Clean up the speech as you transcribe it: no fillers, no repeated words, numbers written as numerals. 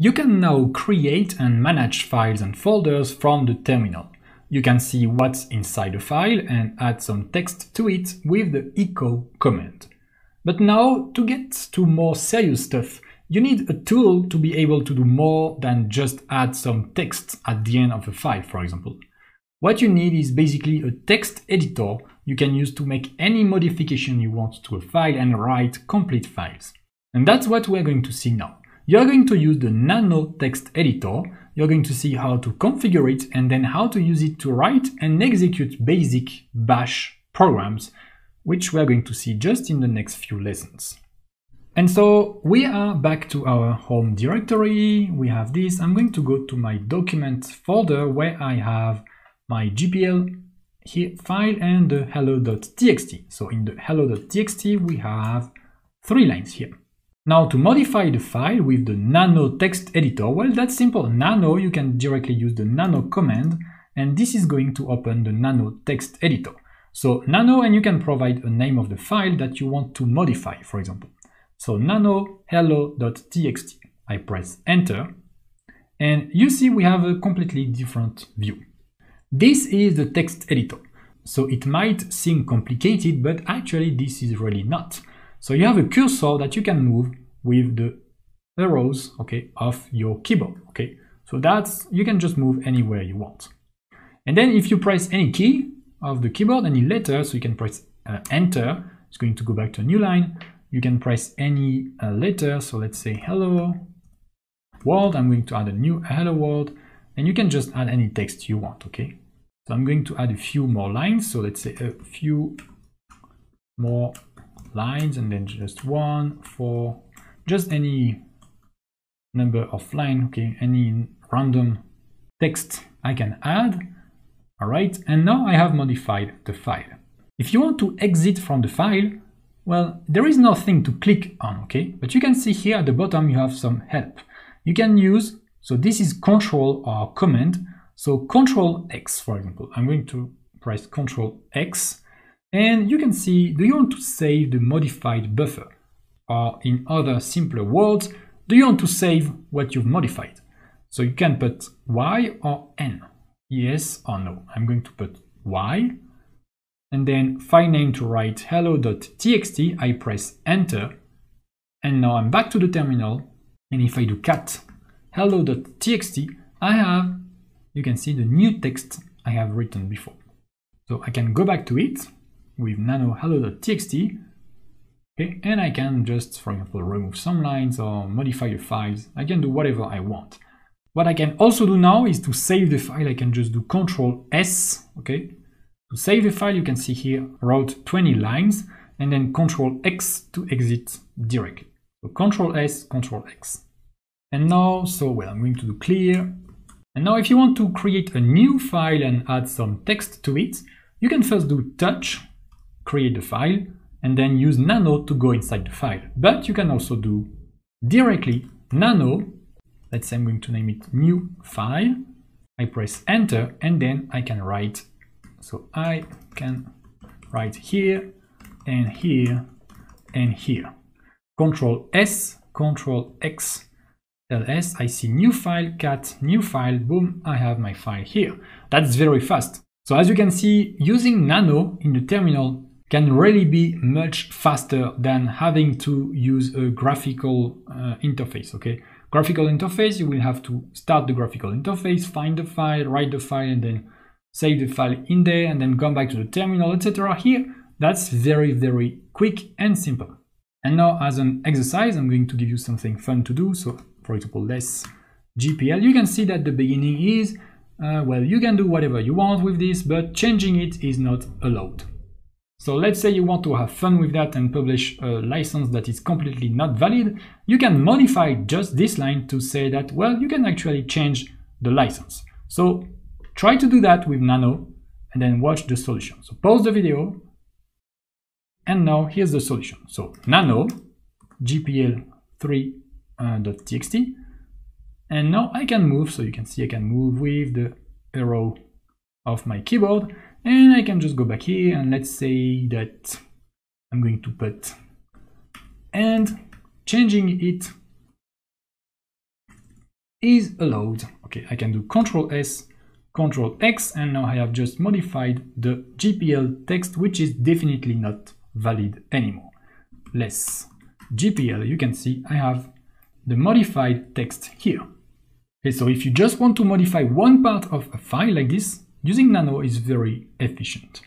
You can now create and manage files and folders from the terminal. You can see what's inside a file and add some text to it with the echo command. But now, to get to more serious stuff, you need a tool to be able to do more than just add some text at the end of a file, for example. What you need is basically a text editor you can use to make any modification you want to a file and write complete files. And that's what we're going to see now. You're going to use the Nano text editor. You're going to see how to configure it and then how to use it to write and execute basic bash programs, which we're going to see just in the next few lessons. And so we are back to our home directory. We have this. I'm going to go to my document folder where I have my GPL here file and the hello.txt. So in the hello.txt, we have 3 lines here. Now to modify the file with the Nano text editor, well, that's simple. Nano, you can directly use the Nano command, and this is going to open the Nano text editor. So Nano, and you can provide a name of the file that you want to modify, for example. So Nano hello.txt. I press enter, and you see we have a completely different view. This is the text editor. So it might seem complicated, but actually this is really not. So you have a cursor that you can move with the arrows, okay, of your keyboard, okay. So that's, you can just move anywhere you want. And then if you press any key of the keyboard, any letter, so you can press enter, it's going to go back to a new line. You can press any letter, so let's say hello world. I'm going to add a new hello world. And you can just add any text you want, okay? So I'm going to add a few more lines. So let's say a few more lines and then just 1, 4, just any number of lines, okay? Any random text I can add. All right, and now I have modified the file. If you want to exit from the file, well, there is nothing to click on, okay? But you can see here at the bottom, you have some help. You can use, so this is control or command. So control X, for example, I'm going to press control X and you can see, do you want to save the modified buffer? Or in other simpler words, do you want to save what you've modified? So you can put Y or N, yes or no. I'm going to put Y and then file name to write hello.txt, I press enter. And now I'm back to the terminal. And if I do cat hello.txt, I have, you can see the new text I have written before. So I can go back to it with nano hello.txt, okay, and I can just, for example, remove some lines or modify the files. I can do whatever I want. What I can also do now is to save the file. I can just do control S, okay? To save the file, you can see here, wrote 20 lines, and then control X to exit directly. So control S, control X. And now, so well, I'm going to do clear. And now if you want to create a new file and add some text to it, you can first do touch, create the file, and then use nano to go inside the file. But you can also do directly nano, let's say I'm going to name it new file. I press enter and then I can write. So I can write here and here and here. Control S, control X. Ls, I see new file, cat, new file, boom, I have my file here. That's very fast. So as you can see, using nano in the terminal can really be much faster than having to use a graphical interface, okay? Graphical interface, you will have to start the graphical interface, find the file, write the file, and then save the file in there, and then come back to the terminal, etc. Here, that's very, very quick and simple. And now as an exercise, I'm going to give you something fun to do. So for example, less GPL, you can see that the beginning is, well, you can do whatever you want with this, but changing it is not allowed. So let's say you want to have fun with that and publish a license that is completely not valid. You can modify just this line to say that, well, you can actually change the license. So try to do that with Nano and then watch the solution. So pause the video. And now here's the solution. So Nano GPL 3. .txt, and now I can move, so you can see I can move with the arrow of my keyboard, and I can just go back here and let's say that I'm going to put and changing it is allowed. Okay, I can do Control S, Control X, and now I have just modified the GPL text, which is definitely not valid anymore. Less GPL, you can see I have the modified text here. Okay, so if you just want to modify one part of a file like this, using Nano is very efficient.